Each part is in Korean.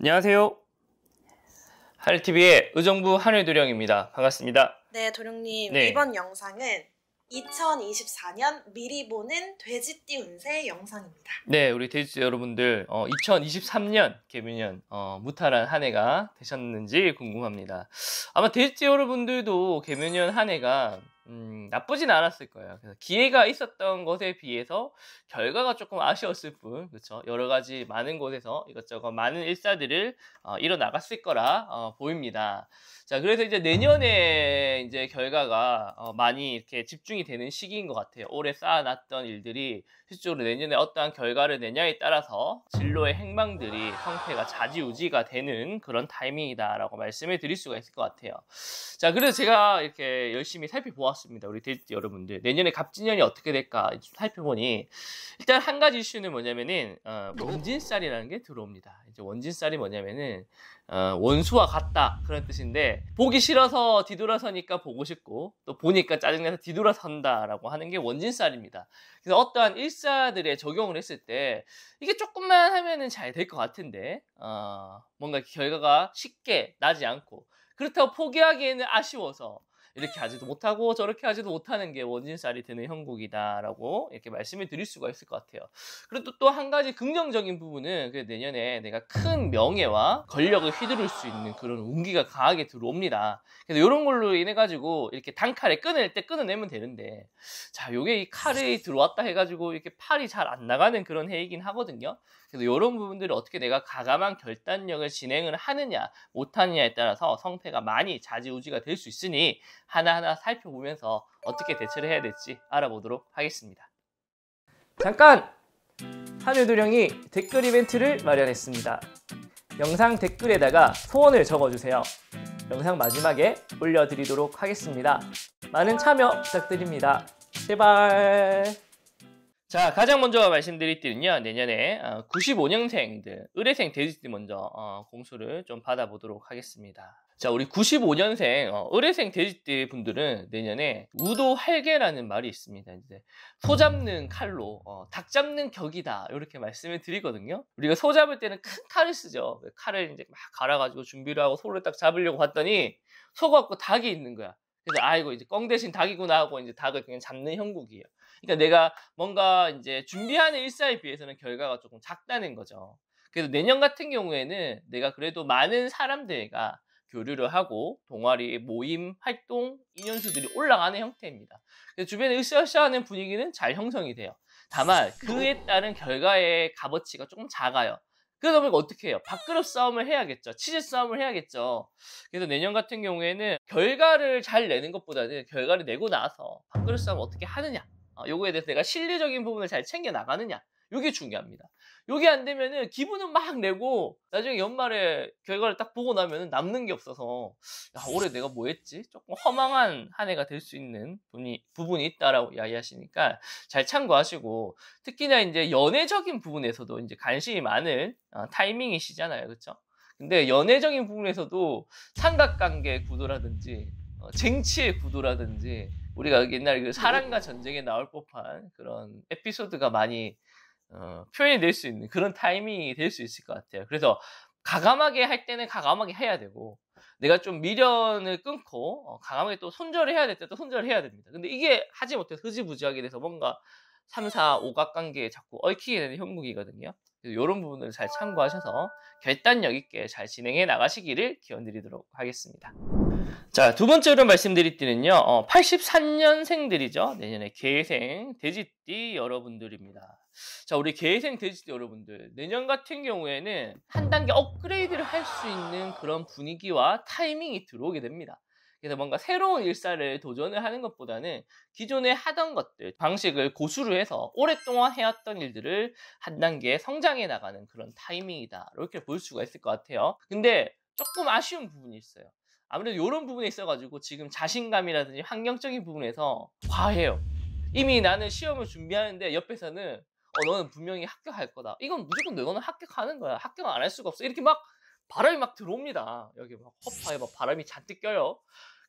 안녕하세요. 한일 TV의 의정부 한일 도령입니다. 반갑습니다. 네, 도령님. 네. 이번 영상은 2024년 미리 보는 돼지띠 운세 영상입니다. 네, 우리 돼지띠 여러분들 2023년 개묘년 무탈한 한 해가 되셨는지 궁금합니다. 아마 돼지띠 여러분들도 개묘년 한 해가 나쁘진 않았을 거예요. 그래서 기회가 있었던 것에 비해서 결과가 조금 아쉬웠을 뿐, 그렇죠? 여러 가지 많은 곳에서 이것저것 많은 일사들을 이뤄나갔을 거라 보입니다. 자, 그래서 이제 내년에 이제 결과가 많이 이렇게 집중이 되는 시기인 것 같아요. 올해 쌓아놨던 일들이 실제로 내년에 어떠한 결과를 내냐에 따라서 진로의 행방들이 형태가 좌지우지가 되는 그런 타이밍이다라고 말씀을 드릴 수가 있을 것 같아요. 자, 그래서 제가 이렇게 열심히 살펴보았습니다. 우리 돼지띠 여러분들 내년에 갑진년이 어떻게 될까 살펴보니 일단 한 가지 이슈는 뭐냐면은 원진살이라는 게 들어옵니다. 이제 원진살이 뭐냐면은 원수와 같다 그런 뜻인데, 보기 싫어서 뒤돌아서니까 보고 싶고 또 보니까 짜증나서 뒤돌아선다라고 하는 게 원진살입니다. 그래서 어떠한 일사들에 적용을 했을 때 이게 조금만 하면은 잘 될 것 같은데 뭔가 결과가 쉽게 나지 않고, 그렇다고 포기하기에는 아쉬워서 이렇게 하지도 못하고 저렇게 하지도 못하는 게 원진살이 되는 형국이다라고 이렇게 말씀을 드릴 수가 있을 것 같아요. 그리고 또 한 가지 긍정적인 부분은 내년에 내가 큰 명예와 권력을 휘두를 수 있는 그런 운기가 강하게 들어옵니다. 그래서 이런 걸로 인해 가지고 이렇게 단칼에 끊을 때 끊어내면 되는데, 자, 요게 이 칼이 들어왔다 해가지고 이렇게 팔이 잘 안 나가는 그런 해이긴 하거든요. 그래서 이런 부분들을 어떻게 내가 가감한 결단력을 진행을 하느냐 못하느냐에 따라서 성패가 많이 좌지우지가 될 수 있으니 하나하나 살펴보면서 어떻게 대처를 해야 될지 알아보도록 하겠습니다. 잠깐! 한일 도령이 댓글 이벤트를 마련했습니다. 영상 댓글에다가 소원을 적어주세요. 영상 마지막에 올려드리도록 하겠습니다. 많은 참여 부탁드립니다. 제발! 자, 가장 먼저 말씀드릴 띠는요, 내년에 95년생들, 을의생 돼지띠 먼저 공수를 좀 받아보도록 하겠습니다. 자, 우리 95년생 을의생 돼지띠 분들은 내년에 우도활개라는 말이 있습니다. 이제 소 잡는 칼로 닭 잡는 격이다 이렇게 말씀을 드리거든요. 우리가 소 잡을 때는 큰 칼을 쓰죠. 칼을 이제 막 갈아가지고 준비를 하고 소를 딱 잡으려고 봤더니 소가 없고 닭이 있는 거야. 그래서 아이고 이제 꿩 대신 닭이구나 하고 이제 닭을 그냥 잡는 형국이에요. 그러니까 내가 뭔가 이제 준비하는 일사에 비해서는 결과가 조금 작다는 거죠. 그래서 내년 같은 경우에는 내가 그래도 많은 사람들과 교류를 하고 동아리, 모임, 활동, 인연수들이 올라가는 형태입니다. 그래서 주변에 으쌰으쌰하는 분위기는 잘 형성이 돼요. 다만 그에 따른 결과의 값어치가 조금 작아요. 그러다 보니까 어떻게 해요? 밥그릇 싸움을 해야겠죠. 치즈 싸움을 해야겠죠. 그래서 내년 같은 경우에는 결과를 잘 내는 것보다는 결과를 내고 나서 밥그릇 싸움을 어떻게 하느냐, 요거에 대해서 내가 실리적인 부분을 잘 챙겨나가느냐, 요게 중요합니다. 요게 안 되면은 기분은 막 내고 나중에 연말에 결과를 딱 보고 나면은 남는 게 없어서, 야, 올해 내가 뭐 했지? 조금 허망한 한 해가 될 수 있는 부분이 있다라고 이야기하시니까 잘 참고하시고, 특히나 이제 연애적인 부분에서도 이제 관심이 많은 타이밍이시잖아요. 그렇죠? 근데 연애적인 부분에서도 삼각관계 구도라든지 쟁취의 구도라든지 우리가 옛날 그 사랑과 전쟁에 나올 법한 그런 에피소드가 많이 표현이 될 수 있는 그런 타이밍이 될 수 있을 것 같아요. 그래서 가감하게 할 때는 가감하게 해야 되고, 내가 좀 미련을 끊고 가감하게 또 손절을 해야 될 때 또 손절을 해야 됩니다. 근데 이게 하지 못해서 흐지부지하게 돼서 뭔가 3, 4, 5각 관계에 자꾸 얽히게 되는 형국이거든요. 그래서 이런 부분을 잘 참고하셔서 결단력 있게 잘 진행해 나가시기를 기원드리도록 하겠습니다. 자, 두 번째로 말씀드릴 띠는요, 83년생들이죠. 내년에 계생 돼지띠 여러분들입니다. 자, 우리 계생 돼지띠 여러분들 내년 같은 경우에는 한 단계 업그레이드를 할 수 있는 그런 분위기와 타이밍이 들어오게 됩니다. 그래서 뭔가 새로운 일사를 도전을 하는 것보다는 기존에 하던 것들, 방식을 고수로 해서 오랫동안 해왔던 일들을 한 단계 성장해 나가는 그런 타이밍이다 이렇게 볼 수가 있을 것 같아요. 근데 조금 아쉬운 부분이 있어요. 아무래도 이런 부분에 있어가지고 지금 자신감이라든지 환경적인 부분에서 과해요. 이미 나는 시험을 준비하는데 옆에서는 너는 분명히 합격할 거다, 이건 무조건 너는 합격하는 거야, 합격 안 할 수가 없어, 이렇게 막 바람이 막 들어옵니다. 여기 막 허파에 막 바람이 잔뜩 껴요.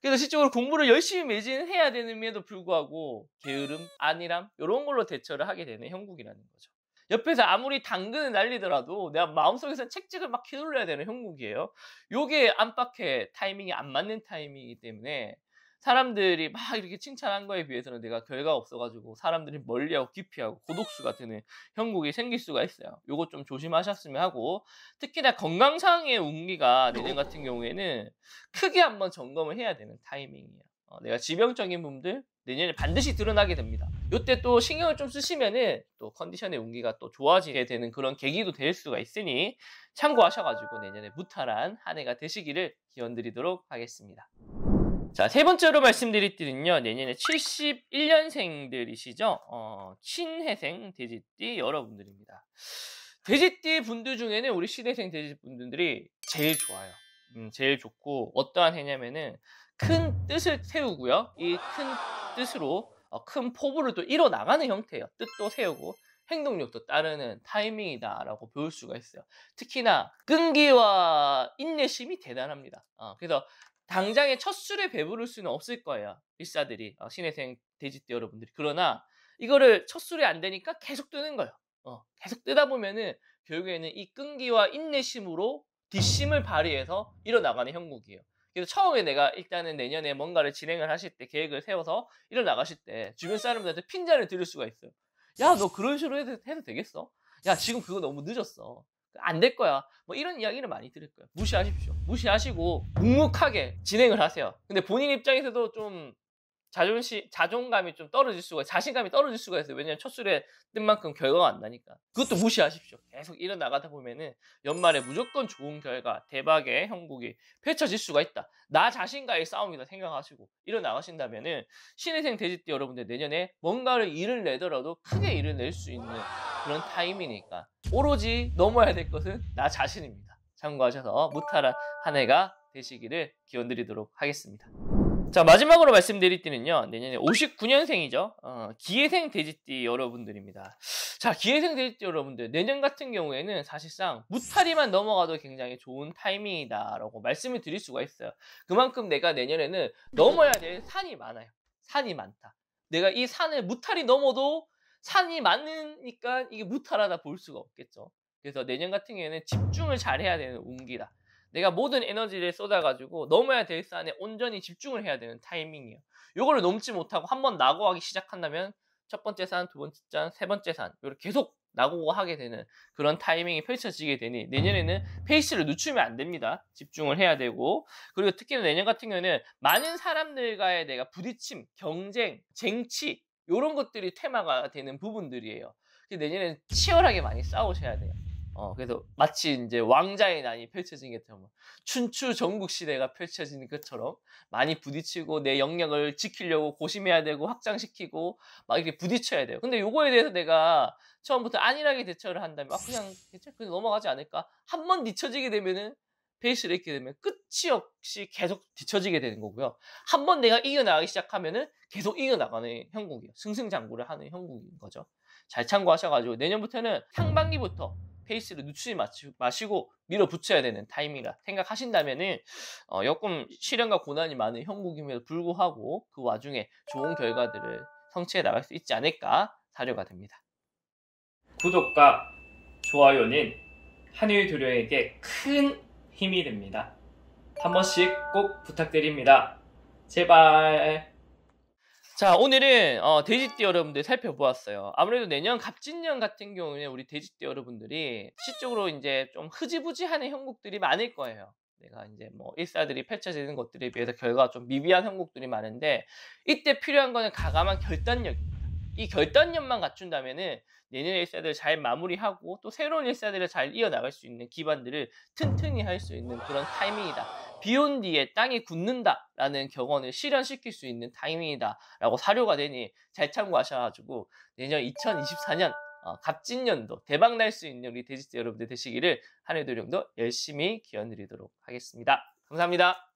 그래서 실제로 공부를 열심히 매진해야 되는 데도 불구하고 게으름, 안일함 이런 걸로 대처를 하게 되는 형국이라는 거죠. 옆에서 아무리 당근을 날리더라도 내가 마음속에서는 책찍을 막 휘둘러야 되는 형국이에요. 요게 안팎의 타이밍이 안 맞는 타이밍이기 때문에 사람들이 막 이렇게 칭찬한 거에 비해서는 내가 결과가 없어가지고 사람들이 멀리하고 기피하고 고독수가 되는 형국이 생길 수가 있어요. 요거 좀 조심하셨으면 하고, 특히나 건강상의 운기가 내년 같은 경우에는 크게 한번 점검을 해야 되는 타이밍이에요. 내가 지병적인 분들 내년에 반드시 드러나게 됩니다. 요때 또 신경을 좀 쓰시면은 또 컨디션의 운기가 또 좋아지게 되는 그런 계기도 될 수가 있으니 참고하셔가지고 내년에 무탈한 한 해가 되시기를 기원드리도록 하겠습니다. 자, 세 번째로 말씀드릴 때는요, 내년에 71년생들이시죠. 신해생 돼지띠 여러분들입니다. 돼지띠 분들 중에는 우리 신해생 돼지분들이 제일 좋아요. 제일 좋고, 어떠한 해냐면은 큰 뜻을 세우고요. 이 큰 뜻으로 큰 포부를 또 이뤄나가는 형태예요. 뜻도 세우고 행동력도 따르는 타이밍이다라고 배울 수가 있어요. 특히나 끈기와 인내심이 대단합니다. 그래서 당장에 첫 술에 배부를 수는 없을 거예요, 일사들이, 신해생 돼지띠 여러분들이. 그러나 이거를 첫 술이 안 되니까 계속 뜨는 거예요. 계속 뜨다 보면은 결국에는 이 끈기와 인내심으로 뒷심을 발휘해서 일어나가는 형국이에요. 그래서 처음에 내가 일단은 내년에 뭔가를 진행을 하실 때, 계획을 세워서 일어나가실 때 주변 사람들한테 핀잔을 드릴 수가 있어요. 야, 너 그런 식으로 해도 되겠어? 야, 지금 그거 너무 늦었어. 안 될 거야. 뭐 이런 이야기를 많이 들을 거예요. 무시하십시오. 무시하시고 묵묵하게 진행을 하세요. 근데 본인 입장에서도 좀 자존감이 좀 떨어질 수가, 자신감이 떨어질 수가 있어요. 왜냐면 첫 술에 뜬 만큼 결과가 안 나니까. 그것도 무시하십시오. 계속 일어나가다 보면은 연말에 무조건 좋은 결과, 대박의 형국이 펼쳐질 수가 있다, 나 자신과의 싸움이다 생각하시고 일어나가신다면은 신해생 돼지띠 여러분들 내년에 뭔가를 일을 내더라도 크게 일을 낼 수 있는 그런 타임이니까 오로지 넘어야 될 것은 나 자신입니다. 참고하셔서 무탈한 한 해가 되시기를 기원드리도록 하겠습니다. 자, 마지막으로 말씀드릴 때는요, 내년에 59년생이죠. 기해생 돼지띠 여러분들입니다. 자, 기해생 돼지띠 여러분들 내년 같은 경우에는 사실상 무탈이만 넘어가도 굉장히 좋은 타이밍이다라고 말씀을 드릴 수가 있어요. 그만큼 내가 내년에는 넘어야 될 산이 많아요. 산이 많다. 내가 이 산을 무탈이 넘어도 산이 많으니까 이게 무탈하다 볼 수가 없겠죠. 그래서 내년 같은 경우에는 집중을 잘해야 되는 운기다. 내가 모든 에너지를 쏟아가지고 넘어야 될 산에 온전히 집중을 해야 되는 타이밍이에요. 요거를 넘지 못하고 한번 낙오하기 시작한다면 첫 번째 산, 두 번째 산, 세 번째 산, 이렇게 계속 낙오하게 되는 그런 타이밍이 펼쳐지게 되니 내년에는 페이스를 늦추면 안 됩니다. 집중을 해야 되고, 그리고 특히나 내년 같은 경우에는 많은 사람들과의 내가 부딪힘, 경쟁, 쟁취, 요런 것들이 테마가 되는 부분들이에요. 내년에는 치열하게 많이 싸우셔야 돼요. 그래서 마치 이제 왕자의 난이 펼쳐진 것처럼, 춘추 전국 시대가 펼쳐진 것처럼 많이 부딪히고 내 영역을 지키려고 고심해야 되고 확장시키고 막 이렇게 부딪혀야 돼요. 근데 요거에 대해서 내가 처음부터 안일하게 대처를 한다면, 그냥 괜찮아, 그냥 넘어가지 않을까, 한 번 뒤처지게 되면은, 페이스를 잃게 되면 끝이 없이 계속 뒤처지게 되는 거고요. 한 번 내가 이겨나가기 시작하면은 계속 이겨나가는 형국이에요. 승승장구를 하는 형국인 거죠. 잘 참고하셔가지고 내년부터는 상반기부터 페이스를 늦추지 마시고 밀어붙여야 되는 타임이라 생각하신다면은 조금 시련과 고난이 많은 형국임에도 불구하고 그 와중에 좋은 결과들을 성취해 나갈 수 있지 않을까 사료가 됩니다. 구독과 좋아요는 한일 도료에게 큰 힘이 됩니다. 한 번씩 꼭 부탁드립니다. 제발. 자, 오늘은 돼지띠 여러분들 살펴보았어요. 아무래도 내년 갑진년 같은 경우에 우리 돼지띠 여러분들이 시적으로 이제 좀 흐지부지하는 형국들이 많을 거예요. 내가 이제 뭐 일사들이 펼쳐지는 것들에 비해서 결과가 좀 미비한 형국들이 많은데, 이때 필요한 거는 가감한 결단력입니다. 이 결단력만 갖춘다면은 내년의 일사들을 잘 마무리하고 또 새로운 일사들을 잘 이어나갈 수 있는 기반들을 튼튼히 할 수 있는 그런 타이밍이다. 비온 뒤에 땅이 굳는다 라는 격언을 실현시킬 수 있는 타이밍이다 라고 사료가 되니 잘 참고하셔가지고 내년 2024년 갑진년도 대박 날 수 있는 우리 돼지띠 여러분들 되시기를 한일 도령도 열심히 기원드리도록 하겠습니다. 감사합니다.